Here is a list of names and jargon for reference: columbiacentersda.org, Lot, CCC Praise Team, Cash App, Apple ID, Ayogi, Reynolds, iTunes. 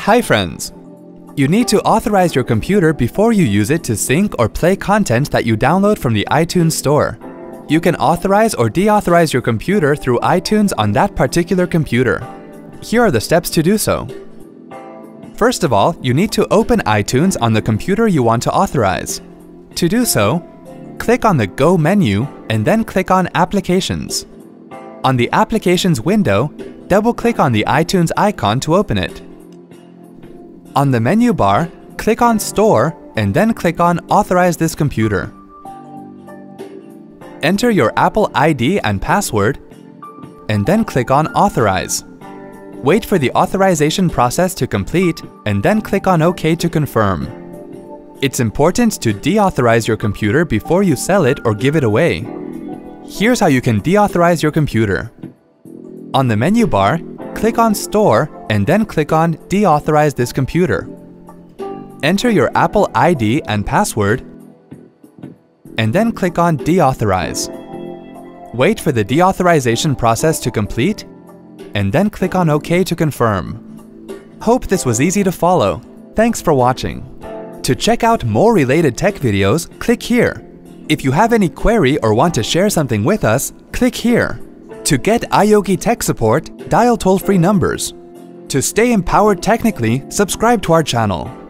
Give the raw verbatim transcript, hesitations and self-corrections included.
Hi friends! You need to authorize your computer before you use it to sync or play content that you download from the iTunes store. You can authorize or deauthorize your computer through iTunes on that particular computer. Here are the steps to do so. First of all, you need to open iTunes on the computer you want to authorize. To do so, click on the Go menu and then click on Applications. On the Applications window, double-click on the iTunes icon to open it. On the menu bar, click on Store and then click on Authorize this computer. Enter your Apple I D and password and then click on Authorize. Wait for the authorization process to complete and then click on OK to confirm. It's important to deauthorize your computer before you sell it or give it away. Here's how you can deauthorize your computer. On the menu bar, click on Store and then click on Deauthorize this computer. Enter your Apple I D and password and then click on Deauthorize. Wait for the deauthorization process to complete and then click on OK to confirm. Hope this was easy to follow. Thanks for watching. To check out more related tech videos, click here. If you have any query or want to share something with us, click here. To get Ayogi tech support, dial toll-free numbers. To stay empowered technically, subscribe to our channel.